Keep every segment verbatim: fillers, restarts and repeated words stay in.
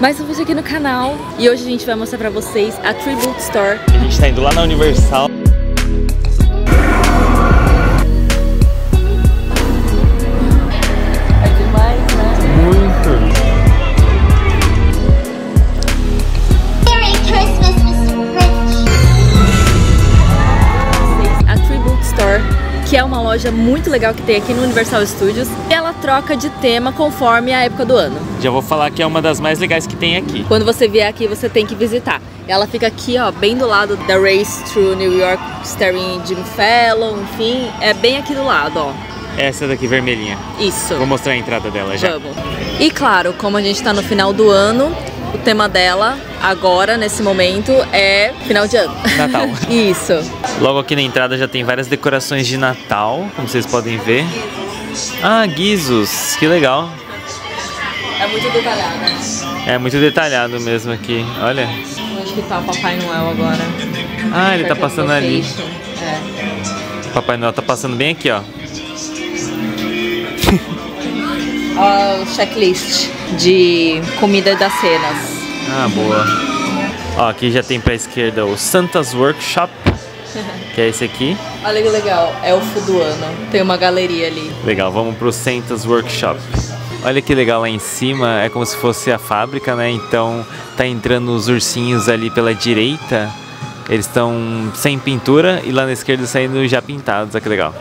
mais um vídeo aqui no canal. E hoje a gente vai mostrar pra vocês a Tribute Store. A gente tá indo lá na Universal. Que é uma loja muito legal que tem aqui no Universal Studios. E ela troca de tema conforme a época do ano. Já vou falar que é uma das mais legais que tem aqui. Quando você vier aqui, você tem que visitar. Ela fica aqui, ó, bem do lado da Race Through New York starring Jimmy Fallon, enfim. É bem aqui do lado, ó. Essa daqui vermelhinha. Isso. Vou mostrar a entrada dela já. Vamos. E claro, como a gente tá no final do ano, o tema dela, agora, nesse momento, é final de ano. Natal. Isso. Logo aqui na entrada já tem várias decorações de Natal, como vocês podem ver. Ah, guizos. Que legal. É muito detalhado, né? É muito detalhado mesmo aqui. Olha. Onde que tá o Papai Noel agora? Ah, ele tá passando ali. É. O Papai Noel tá passando bem aqui, ó. Ó, o checklist de comida das cenas. Ah, boa. Ó, aqui já tem pra esquerda o Santa's Workshop, que é esse aqui. Olha que legal, é o fim do ano. Tem uma galeria ali. Legal, vamos pro Santa's Workshop. Olha que legal lá em cima, é como se fosse a fábrica, né? Então tá entrando os ursinhos ali pela direita. Eles estão sem pintura e lá na esquerda saindo já pintados, olha que legal.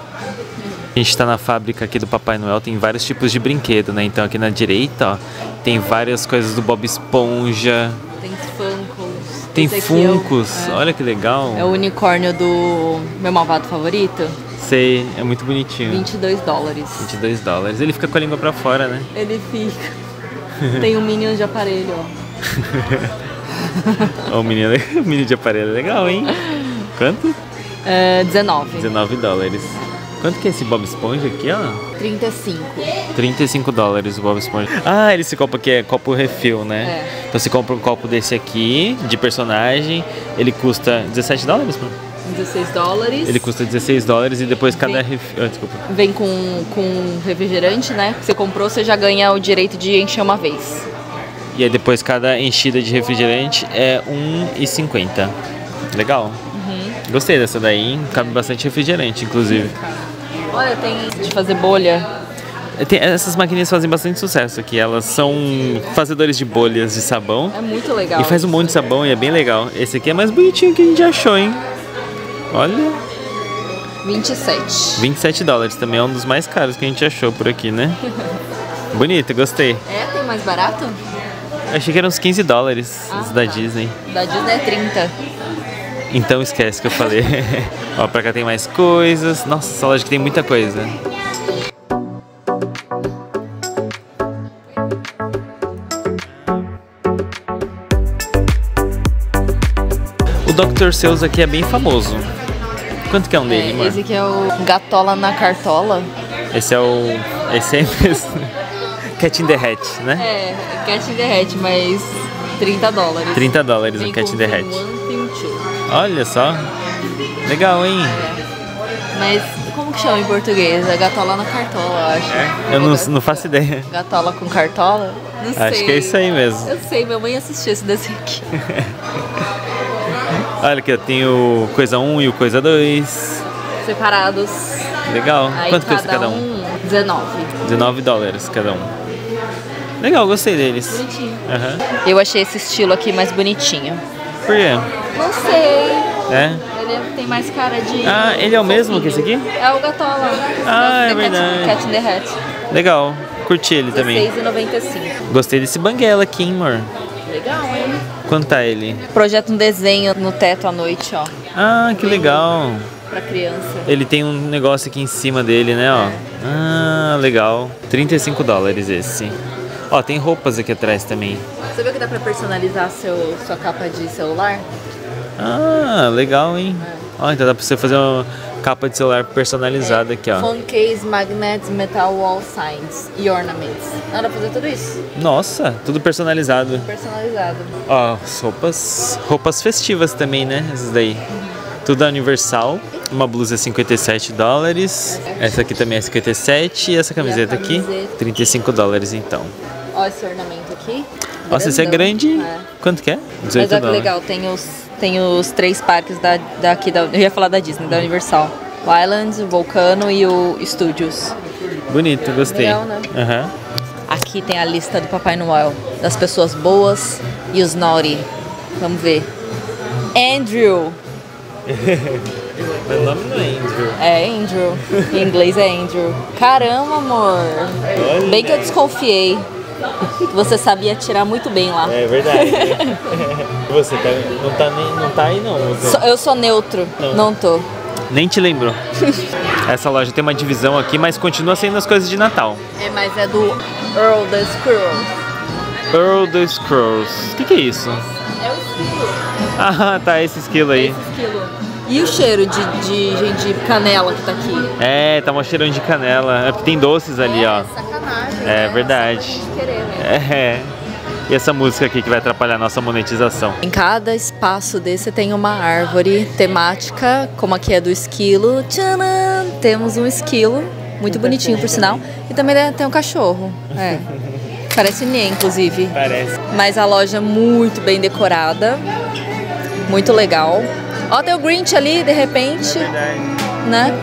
A gente está na fábrica aqui do Papai Noel, tem vários tipos de brinquedo, né? Então aqui na direita, ó, tem várias coisas do Bob Esponja. Tem Funkos. Tem Funkos, é. Olha que legal. É o unicórnio do meu malvado favorito. Sei, é muito bonitinho. vinte e dois dólares. vinte e dois dólares. Ele fica com a língua pra fora, né? Ele fica. Tem um Minion de aparelho, ó. Ó, o Minion, o Minion de aparelho é legal, hein? Quanto? É, dezenove. dezenove dólares. Quanto que é esse Bob Esponja aqui, ó? trinta e cinco. trinta e cinco dólares o Bob Esponja. Ah, esse copo aqui é copo refil, né? É. Então você compra um copo desse aqui, de personagem, ele custa dezessete dólares? dezesseis dólares. Ele custa dezesseis dólares e depois cada vem, refil... Oh, desculpa. Vem com, com refrigerante, né? Você comprou, você já ganha o direito de encher uma vez. E aí depois cada enchida de refrigerante é um real e cinquenta. Legal. Gostei dessa daí, hein? Cabe bastante refrigerante, inclusive. Olha, tem de fazer bolha. Tem, essas maquininhas fazem bastante sucesso aqui. Elas são fazedores de bolhas de sabão. É muito legal. E faz um monte de sabão e é bem legal. Esse aqui é mais bonitinho que a gente achou, hein? Olha. vinte e sete. vinte e sete dólares também é um dos mais caros que a gente achou por aqui, né? Bonito, gostei. É, tem mais barato? Eu achei que eram uns quinze dólares, ah, os da tá. Disney. Da Disney é trinta. Então esquece que eu falei. Ó, pra cá tem mais coisas. Nossa, essa loja que tem muita coisa. O doutor Seuss aqui é bem famoso. Quanto que é um dele, é, mano? Esse aqui é o Gatola na Cartola. Esse é o... Esse é mesmo. Cat in the Hat, né? É, Cat in the Hat, mas trinta dólares. trinta dólares o Cat in the Hat. Olha só, legal, hein? É. Mas como que chama em português? É gatola na cartola, eu acho. É? Eu não, não faço ideia. Gatola com cartola? Não sei. Acho que é isso aí mesmo. Eu sei, minha mãe assistiu esse desenho aqui. Olha aqui, tem o coisa um e o coisa dois. Separados. Legal. Aí quanto custa cada um? dezenove. dezenove dólares cada um. Legal, gostei deles. Bonitinho. Uhum. Eu achei esse estilo aqui mais bonitinho. Por quê? Não sei. É? Ele tem mais cara de... Ah, ele é o mesmo que esse aqui? É o Gatola. Ah, é verdade. Cat in the Hat. Legal. Curti ele também. dezesseis reais e noventa e cinco. Gostei desse banguela aqui, hein, amor? Legal, hein? Quanto tá ele? Projeta um desenho no teto à noite, ó. Ah, que legal. Pra criança. Ele tem um negócio aqui em cima dele, né, ó. É. Ah, legal. trinta e cinco dólares esse. Ó, tem roupas aqui atrás também. Você viu que dá pra personalizar seu, sua capa de celular? Ah, legal, hein? É. Ó, então dá pra você fazer uma capa de celular personalizada é. Aqui, ó. Phone case, magnets, metal wall signs e ornaments. Dá pra fazer tudo isso? Nossa, tudo personalizado. Personalizado. Ó, roupas, roupas festivas também, né? Essas daí. Uhum. Tudo da Universal. Uma blusa é cinquenta e sete dólares. É. Essa aqui também é cinquenta e sete. E essa camiseta, e camiseta aqui? trinta e cinco dólares, então. Ó, esse ornamento aqui. Nossa, isso é grande. É. Quanto que é? dezoito. Mas olha que legal, tem os, tem os três parques da, daqui da... Eu ia falar da Disney, da Universal. O Island, o Volcano e o Studios. Bonito, gostei. Legal, né? Uhum. Aqui tem a lista do Papai Noel, das pessoas boas e os naughty. Vamos ver. Andrew. Meu nome não é Andrew. É Andrew. Em inglês é Andrew. Caramba, amor. Olha. Bem que eu desconfiei. Você sabia atirar muito bem lá. É verdade. Você tá, não, tá nem, não tá aí não. Você... Eu sou neutro. Não, não tô. Nem te lembrou. Essa loja tem uma divisão aqui, mas continua sendo as coisas de Natal. É, mas é do Earl the Scrolls. Earl the Scrolls. O que, que é isso? É o esquilo. Ah, tá, esse esquilo aí. Esse esquilo. E o cheiro de, de, de, de canela que tá aqui? É, tá um cheirão de canela. É porque tem doces ali, é, ó. Sacanagem, é, né? Verdade. Querer, né? É. E essa música aqui que vai atrapalhar a nossa monetização. Em cada espaço desse tem uma árvore temática, como aqui é do esquilo. Tcharam! Temos um esquilo, muito bonitinho por sinal. E também tem um cachorro. É. Parece Nien, inclusive. Parece. Mas a loja muito bem decorada. Muito legal. Ó, tem o Grinch ali, de repente, né?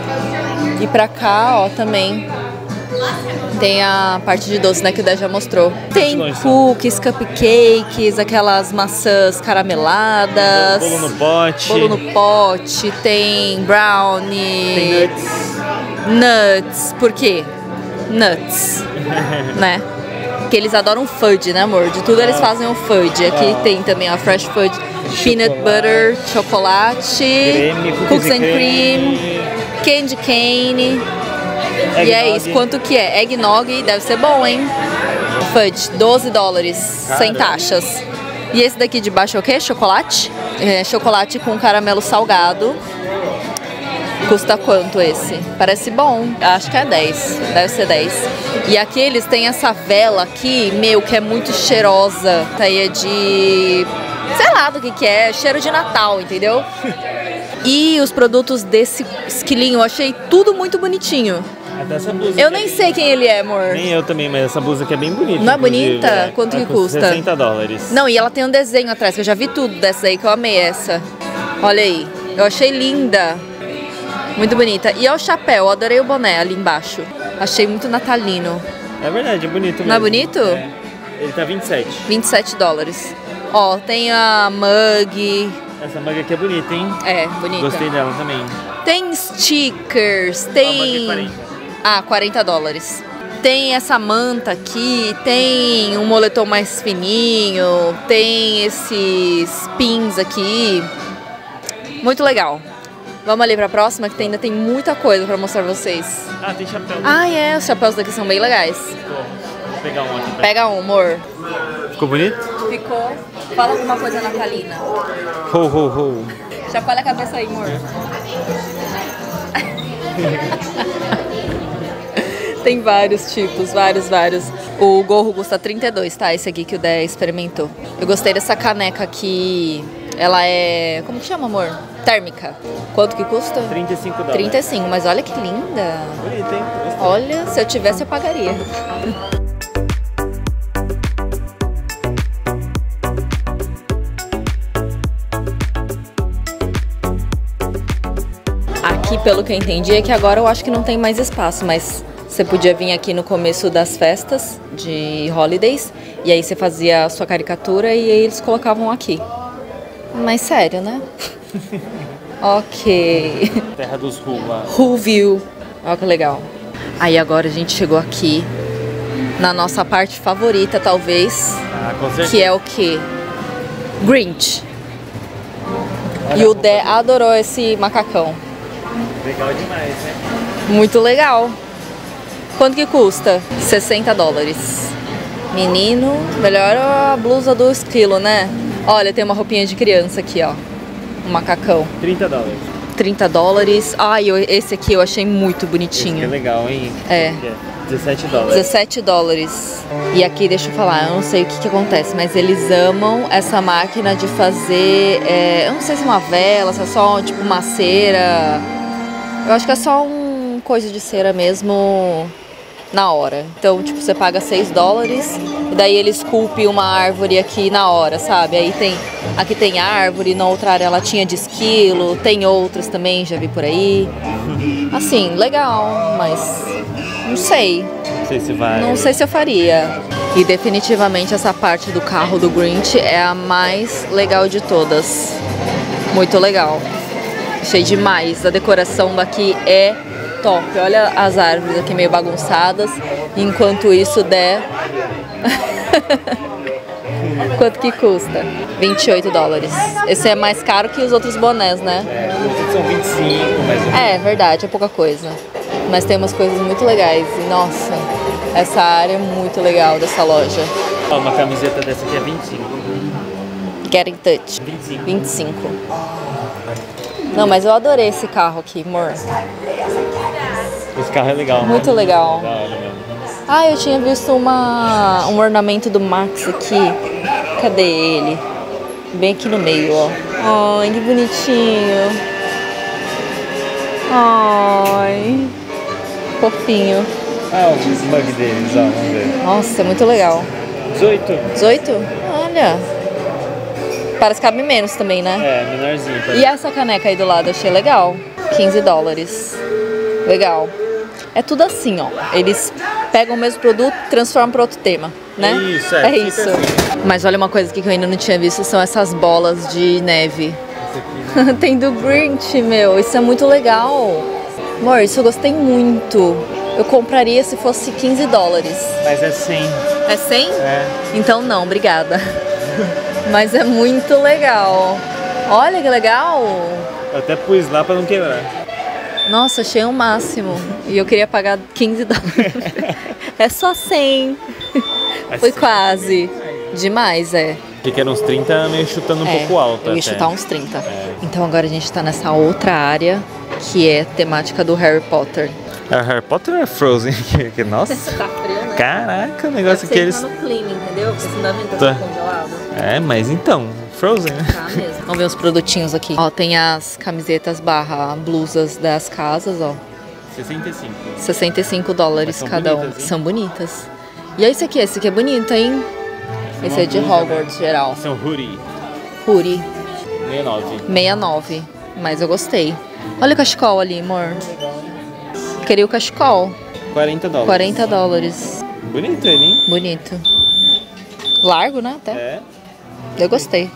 E pra cá, ó, também tem a parte de doce, né, que o Dé já mostrou. Tem cookies, cupcakes, aquelas maçãs carameladas. Bolo no pote. Bolo no pote, tem brownie. Tem nuts. Nuts, por quê? Nuts, né? Porque eles adoram fudge, né, amor? De tudo eles fazem o fudge. Aqui tem também a fresh fudge, peanut chocolate, butter, chocolate, creme, cookies and cream, candy cane. Egg e é nog. Isso, quanto que é? Eggnog, deve ser bom, hein? Fudge, doze dólares, caramba, sem taxas. E esse daqui de baixo é o quê? Chocolate? É, chocolate com caramelo salgado. Custa quanto esse? Parece bom. Acho que é dez. Deve ser dez. E aqui eles têm essa vela aqui, meu, que é muito cheirosa. Essa aí é de... sei lá do que que é. Cheiro de Natal, entendeu? E os produtos desse esquilinho, eu achei tudo muito bonitinho. Até essa blusa. Eu nem sei quem ele é, amor. Nem eu também, mas essa blusa aqui é bem bonita. Não é bonita? É. Quanto ela que custa? sessenta dólares. Não, e ela tem um desenho atrás, que eu já vi tudo dessa aí, que eu amei essa. Olha aí. Eu achei linda. Muito bonita. E olha o chapéu, eu adorei o boné ali embaixo. Achei muito natalino. É verdade, é bonito mesmo. Não é bonito? É. Ele tá vinte e sete. vinte e sete dólares. Ó, tem a mug. Essa mug aqui é bonita, hein? É, bonita. Gostei dela também. Tem stickers, tem... A mug é quarenta. Ah, quarenta dólares. Tem essa manta aqui, tem um moletom mais fininho, tem esses pins aqui. Muito legal. Vamos ali pra próxima, que ainda tem muita coisa pra mostrar pra vocês. Ah, tem chapéu. Ah, é. Os chapéus daqui são bem legais. Vou pegar um aqui. Pega um, amor. Ficou bonito? Ficou. Fala alguma coisa natalina. Ho, ho, ho. Chacoalha a cabeça aí, amor. Tem vários tipos, vários, vários. O gorro custa trinta e dois, tá? Esse aqui que o Dé experimentou. Eu gostei dessa caneca aqui. Ela é... como que chama, amor? Térmica. Quanto que custa? trinta e cinco dólares. trinta e cinco, mas olha que linda. Bonita, hein? Olha, se eu tivesse, eu pagaria. Aqui, pelo que eu entendi, é que agora eu acho que não tem mais espaço, mas... você podia vir aqui no começo das festas, de holidays, e aí você fazia a sua caricatura e aí eles colocavam aqui. Mas sério, né? Ok. Terra dos Who. Who View. Olha que legal. Aí agora a gente chegou aqui na nossa parte favorita, talvez. Ah, com certeza. Que é o quê? Grinch. Olha, e o Dé adorou esse macacão. Legal demais, né? Muito legal. Quanto que custa? sessenta dólares. Menino, melhor a blusa do esquilo, né? Olha, tem uma roupinha de criança aqui, ó. Um macacão. trinta dólares. trinta dólares. Ai, ah, esse aqui eu achei muito bonitinho. Esse aqui é legal, hein? É. dezessete dólares. dezessete dólares. E aqui, deixa eu falar, eu não sei o que que acontece, mas eles amam essa máquina de fazer... É, eu não sei se é uma vela, se é só tipo uma cera. Eu acho que é só um coisa de cera mesmo... na hora. Então, tipo, você paga seis dólares e daí ele esculpe uma árvore aqui na hora, sabe? Aí tem, aqui tem árvore, na outra área ela tinha de esquilo, tem outras também, já vi por aí. Assim, legal, mas não sei. Não sei se vai. Não sei se eu faria. E definitivamente essa parte do carro do Grinch é a mais legal de todas. Muito legal. Achei demais. A decoração daqui é top. Olha as árvores aqui meio bagunçadas. Enquanto isso der... Quanto que custa? vinte e oito dólares. Esse é mais caro que os outros bonés, né? É, os outros são vinte e cinco, mais ou menos. É, verdade, é pouca coisa. Mas tem umas coisas muito legais. E, nossa, essa área é muito legal dessa loja. Ó, uma camiseta dessa aqui é vinte e cinco. Get in touch. vinte e cinco. vinte e cinco. Não, mas eu adorei esse carro aqui, amor. Esse carro é legal, né? Muito legal. Ah, eu tinha visto uma, um ornamento do Max aqui. Cadê ele? Bem aqui no meio, ó. Ai, que bonitinho. Ai, fofinho. Ah, os mugs deles, ó, vamos ver. Nossa, é muito legal. dezoito. dezoito? Olha. Parece que cabe menos também, né? É, menorzinho. Parece. E essa caneca aí do lado, achei legal. quinze dólares. Legal. É tudo assim, ó. Eles pegam o mesmo produto e transformam para outro tema, né? Isso, é. É isso. Assim. Mas olha uma coisa aqui que eu ainda não tinha visto, são essas bolas de neve. Tem do Grinch, meu. Isso é muito legal. Amor, isso eu gostei muito. Eu compraria se fosse quinze dólares. Mas é cem. É cem? É. Então não, obrigada. Mas é muito legal. Olha que legal. Eu até pus lá pra não quebrar. Nossa, achei o máximo. E eu queria pagar quinze dólares. É só cem. É. Foi cem. Quase. Demais, é. Que eram uns trinta, meio chutando um é, pouco alto. Eu ia até chutar uns trinta. É. Então agora a gente tá nessa outra área que é temática do Harry Potter. É Harry Potter ou é Frozen? Que, que, nossa. Tá frio, né? Caraca, o negócio que eles... Tá no clima, entendeu? Porque senão não entra congelado. É, mas então, Frozen, né? Tá mesmo. Vamos ver os produtinhos aqui. Ó, tem as camisetas barra blusas das casas, ó. sessenta e cinco. sessenta e cinco dólares cada um. São bonitas. E é esse aqui, esse aqui é bonito, hein? Esse é de Hogwarts, geral. São Huri. Huri. sessenta e nove. sessenta e nove. Mas eu gostei. Olha o cachecol ali, amor. Queria o cachecol. quarenta dólares. quarenta dólares. Bonito ele, hein? Bonito. Largo, né? Até. É. Eu gostei.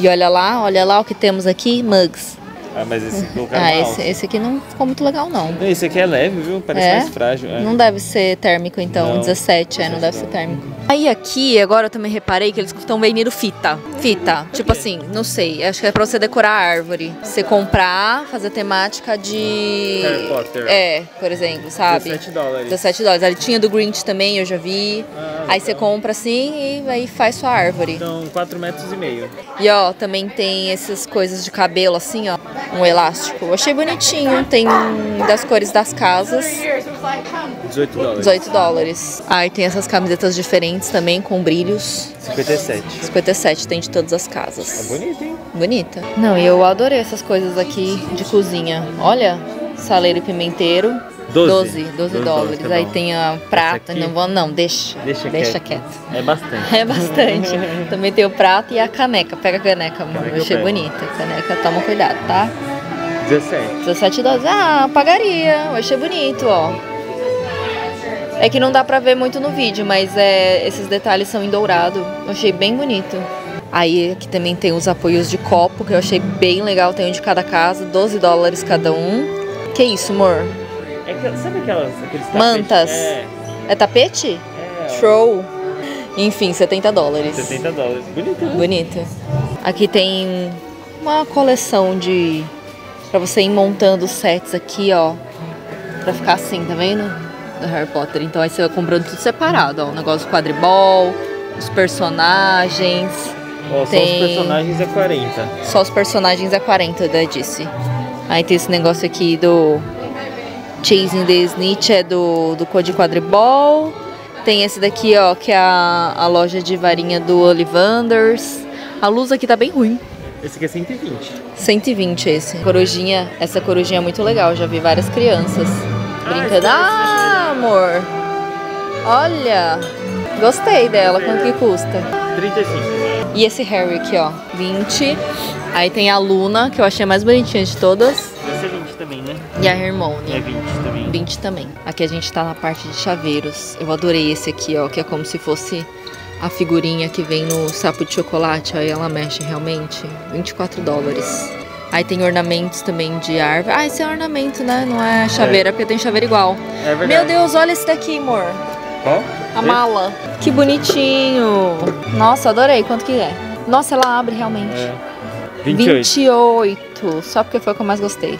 E olha lá, olha lá o que temos aqui. Mugs. Ah, mas esse colocaram ah, esse, esse aqui não ficou muito legal, não. Esse aqui é leve, viu? Parece é? mais frágil. É. Não deve ser térmico, então. Não. dezessete, é, não deve ser térmico. Aí aqui, agora eu também reparei que eles estão vendendo fita. Fita. Tipo assim, não sei. Acho que é pra você decorar a árvore. Você comprar, fazer temática de... Harry Potter. É, por exemplo, sabe? dezessete dólares. dezessete dólares. Ele tinha do Grinch também, eu já vi. Ah, aí então você compra assim e aí faz sua árvore. Então, quatro metros e meio. E ó, também tem essas coisas de cabelo assim, ó. Um elástico. Eu achei bonitinho. Tem das cores das casas. dezoito dólares. dezoito dólares. Aí ah, tem essas camisetas diferentes também, com brilhos. cinquenta e sete. cinquenta e sete, tem de todas as casas. É bonita, hein? Bonita. Não, e eu adorei essas coisas aqui de cozinha. Olha, saleiro e pimenteiro. doze, doze, doze dólares. Tá. Aí tem a prata. Não, vou, não, deixa. Deixa, deixa quieto. quieto. É bastante. É bastante. Também tem o prato e a caneca. Pega a caneca, amor. Eu achei bonita. Caneca, toma cuidado, tá? dezessete. dezessete dólares. Ah, pagaria. Eu achei bonito, ó. É que não dá pra ver muito no vídeo, mas é, esses detalhes são em dourado. Eu achei bem bonito. Aí aqui também tem os apoios de copo, que eu achei bem legal. Tem um de cada casa. doze dólares cada um. Que isso, amor? É, sabe aquelas, aqueles tapetes? Mantas. É, é tapete? É. Show. Enfim, setenta dólares. setenta dólares. Bonito, né? Bonito. Aqui tem uma coleção de... Pra você ir montando os sets aqui, ó. Pra ficar assim, tá vendo? Do Harry Potter. Então aí você vai comprando tudo separado, ó. O negócio do quadribol, os personagens. Oh, tem... Só os personagens é quarenta. Só os personagens é quarenta, eu disse. Aí tem esse negócio aqui do... Chasing the Snitch é do, do cor de quadribol. Tem esse daqui, ó, que é a, a loja de varinha do Ollivanders. A luz aqui tá bem ruim. Esse aqui é cento e vinte. cento e vinte esse. Corujinha, essa corujinha é muito legal. Já vi várias crianças brincando. Ah, ah, amor! Olha, gostei dela. Quanto que custa? trinta e cinco. E esse Harry aqui, ó, vinte. Aí tem a Luna, que eu achei a mais bonitinha de todas. Essa é vinte também, né? E a Hermione. É vinte também. vinte também. Aqui a gente tá na parte de chaveiros. Eu adorei esse aqui, ó, que é como se fosse a figurinha que vem no sapo de chocolate. Aí ela mexe realmente. vinte e quatro dólares. Aí tem ornamentos também de árvore. Ah, esse é ornamento, né? Não é chaveira, é. Porque tem chaveira igual. É verdade. Meu Deus, olha esse daqui, amor. Qual? A mala. Que bonitinho. Nossa, adorei. Quanto que é? Nossa, ela abre realmente. É. vinte e oito. vinte e oito. Só porque foi o que eu mais gostei.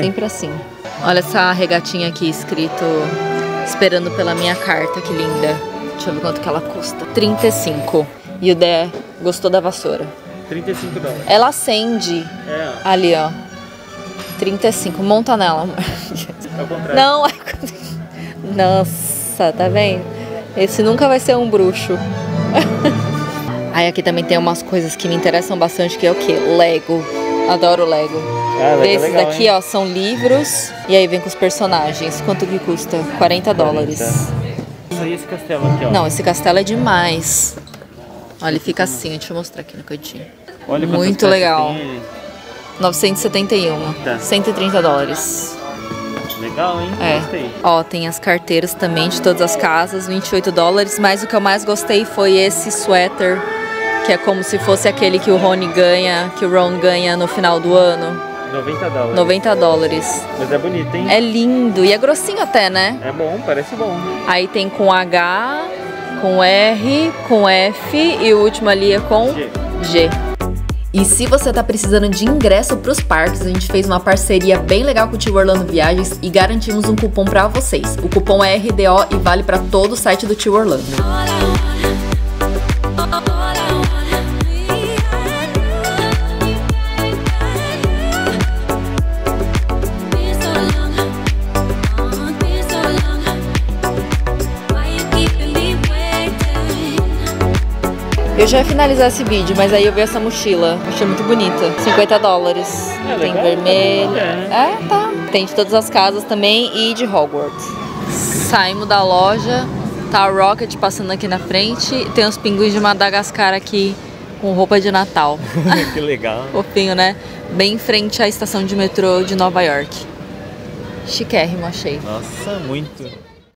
Sempre assim. Olha essa regatinha aqui escrito Esperando pela minha carta. Que linda. Deixa eu ver quanto que ela custa. trinta e cinco. E o Dé gostou da vassoura. trinta e cinco dólares. Ela acende. É. Ali, ó. trinta e cinco. Monta nela. É o contrário. Não. Nossa. Tá vendo? Esse nunca vai ser um bruxo. Aí aqui também tem umas coisas que me interessam bastante, que é o que? Lego. Adoro Lego. Ah, Desses legal, daqui, hein? Ó, são livros. E aí vem com os personagens. Quanto que custa? quarenta dólares. Isso aí, esse castelo aqui, ó. Não, esse castelo é demais. Olha, ele fica assim. Deixa eu mostrar aqui no cantinho. Olha, muito legal. novecentos e setenta e um. Tá. cento e trinta dólares. Legal, hein? É. Gostei. Ó, tem as carteiras também de todas as casas, vinte e oito dólares. Mas o que eu mais gostei foi esse suéter, que é como se fosse aquele que o Rony ganha, que o Ron ganha no final do ano. noventa dólares. noventa dólares. Mas é bonito, hein? É lindo. E é grossinho até, né? É bom, parece bom. Aí tem com H, com R, com F e o último ali é com G. G. E se você tá precisando de ingresso pros parques, a gente fez uma parceria bem legal com o Tio Orlando Viagens e garantimos um cupom pra vocês. O cupom é R D O e vale pra todo o site do Tio Orlando. Eu já ia finalizar esse vídeo, mas aí eu vi essa mochila. Achei muito bonita. cinquenta dólares. É, tem vermelho. É, tá. Tem de todas as casas também e de Hogwarts. Saímos da loja. Tá a Rocket passando aqui na frente. Tem uns pinguins de Madagascar aqui com roupa de Natal. Que legal. Fofinho, né? Bem em frente à estação de metrô de Nova York. Chiquérrimo, achei. Nossa, muito.